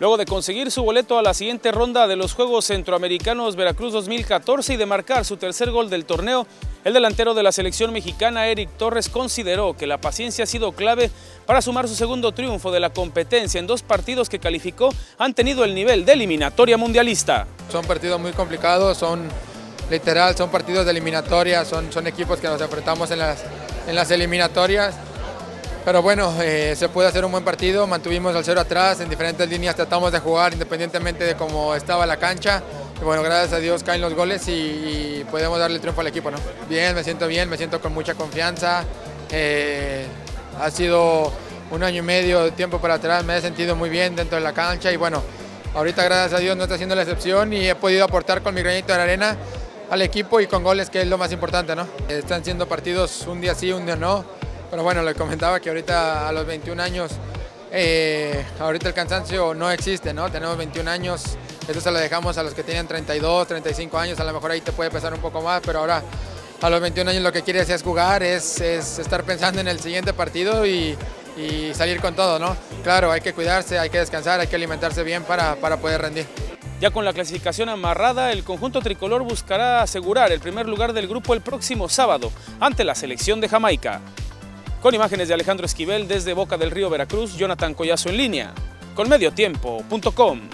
luego de conseguir su boleto a la siguiente ronda de los Juegos Centroamericanos Veracruz 2014 y de marcar su tercer gol del torneo, el delantero de la selección mexicana, Erick Torres, consideró que la paciencia ha sido clave para sumar su segundo triunfo de la competencia. En dos partidos que calificó han tenido el nivel de eliminatoria mundialista. Son partidos muy complicados, son partidos de eliminatoria, son equipos que nos enfrentamos en las eliminatorias. Pero bueno, se puede hacer un buen partido, mantuvimos al 0 atrás, en diferentes líneas tratamos de jugar independientemente de cómo estaba la cancha. Y bueno, gracias a Dios caen los goles y podemos darle el triunfo al equipo, ¿no? Bien, me siento con mucha confianza. Ha sido un año y medio de tiempo para atrás, me he sentido muy bien dentro de la cancha y bueno, ahorita gracias a Dios no está siendo la excepción y he podido aportar con mi granito de arena al equipo y con goles, que es lo más importante, ¿no? Están siendo partidos un día sí, un día no. Pero bueno, le comentaba que ahorita a los 21 años, ahorita el cansancio no existe, ¿no? Tenemos 21 años, eso se lo dejamos a los que tienen 32, 35 años, a lo mejor ahí te puede pesar un poco más, pero ahora a los 21 años lo que quieres es jugar, es estar pensando en el siguiente partido y salir con todo, ¿no? Claro, hay que cuidarse, hay que descansar, hay que alimentarse bien para poder rendir. Ya con la clasificación amarrada, el conjunto tricolor buscará asegurar el primer lugar del grupo el próximo sábado ante la selección de Jamaica. Con imágenes de Alejandro Esquivel desde Boca del Río, Veracruz, Jonathan Collazo en línea, con Mediotiempo.com.